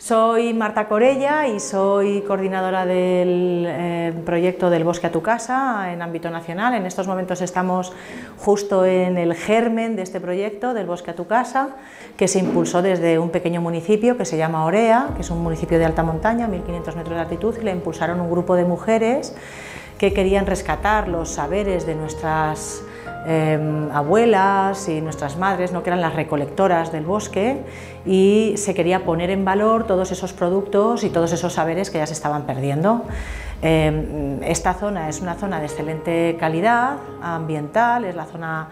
Soy Marta Corella y soy coordinadora del proyecto del Bosque a tu Casa en ámbito nacional. En estos momentos estamos justo en el germen de este proyecto del Bosque a tu Casa, que se impulsó desde un pequeño municipio que se llama Orea, que es un municipio de alta montaña, 1500 metros de altitud, y le impulsaron un grupo de mujeres que querían rescatar los saberes de nuestras abuelas y nuestras madres, ¿no?, que eran las recolectoras del bosque, y se quería poner en valor todos esos productos y todos esos saberes que ya se estaban perdiendo. Esta zona es una zona de excelente calidad ambiental, es la zona,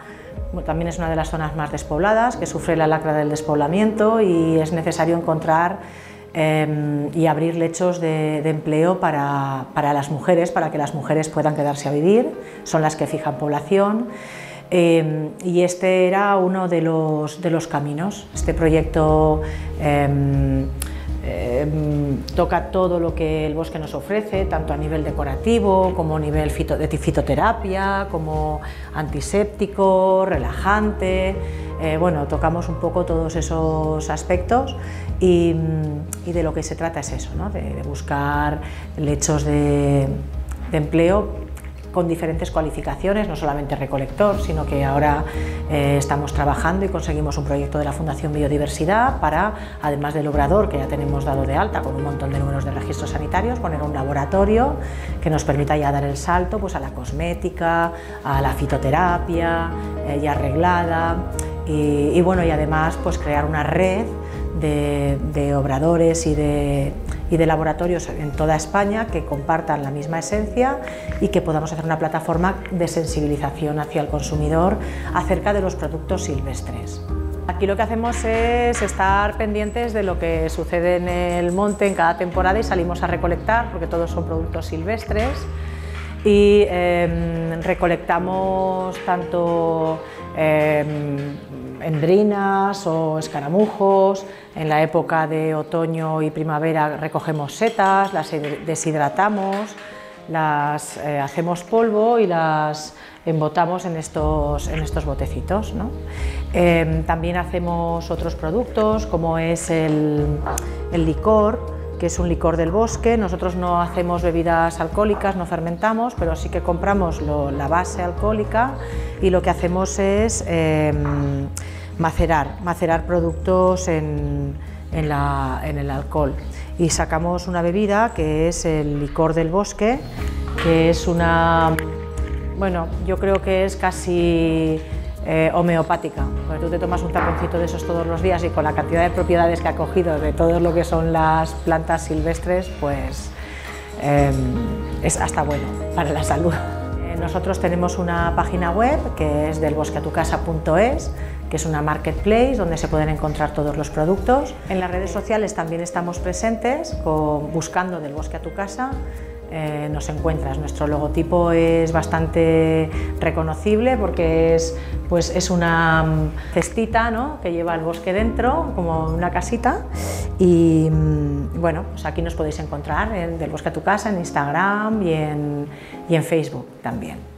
también es una de las zonas más despobladas, que sufre la lacra del despoblamiento, y es necesario encontrar y abrir lechos de empleo para las mujeres, para que las mujeres puedan quedarse a vivir. Son las que fijan población, y este era uno de los caminos. Este proyecto toca todo lo que el bosque nos ofrece, tanto a nivel decorativo como a nivel de fitoterapia, como antiséptico, relajante. Bueno, tocamos un poco todos esos aspectos, y de lo que se trata es eso, ¿no?, de buscar lechos de empleo con diferentes cualificaciones, no solamente recolector, sino que ahora estamos trabajando y conseguimos un proyecto de la Fundación Biodiversidad para, además del obrador que ya tenemos dado de alta con un montón de números de registros sanitarios, poner un laboratorio que nos permita ya dar el salto, pues, a la cosmética, a la fitoterapia ya arreglada, y bueno, y además, pues, crear una red de obradores y de laboratorios en toda España que compartan la misma esencia, y que podamos hacer una plataforma de sensibilización hacia el consumidor acerca de los productos silvestres. Aquí lo que hacemos es estar pendientes de lo que sucede en el monte en cada temporada, y salimos a recolectar, porque todos son productos silvestres, y recolectamos tanto endrinas o escaramujos. En la época de otoño y primavera recogemos setas, las deshidratamos, las hacemos polvo y las embotamos en estos botecitos, ¿no? También hacemos otros productos, como es el licor, que es un licor del bosque. Nosotros no hacemos bebidas alcohólicas, no fermentamos, pero sí que compramos la base alcohólica, y lo que hacemos es macerar productos en el alcohol, y sacamos una bebida que es el licor del bosque, que es una, bueno, yo creo que es casi homeopática, porque tú te tomas un taponcito de esos todos los días, y con la cantidad de propiedades que ha cogido de todo lo que son las plantas silvestres, pues es hasta bueno para la salud. Nosotros tenemos una página web que es delbosqueatucasa.es, que es una marketplace donde se pueden encontrar todos los productos. En las redes sociales también estamos presentes con Buscando del Bosque a tu Casa. Nos encuentras. Nuestro logotipo es bastante reconocible, porque es, pues, es una cestita, ¿no?, que lleva el bosque dentro, como una casita, y bueno, pues aquí nos podéis encontrar en Del Bosque a tu Casa, en Instagram y en Facebook también.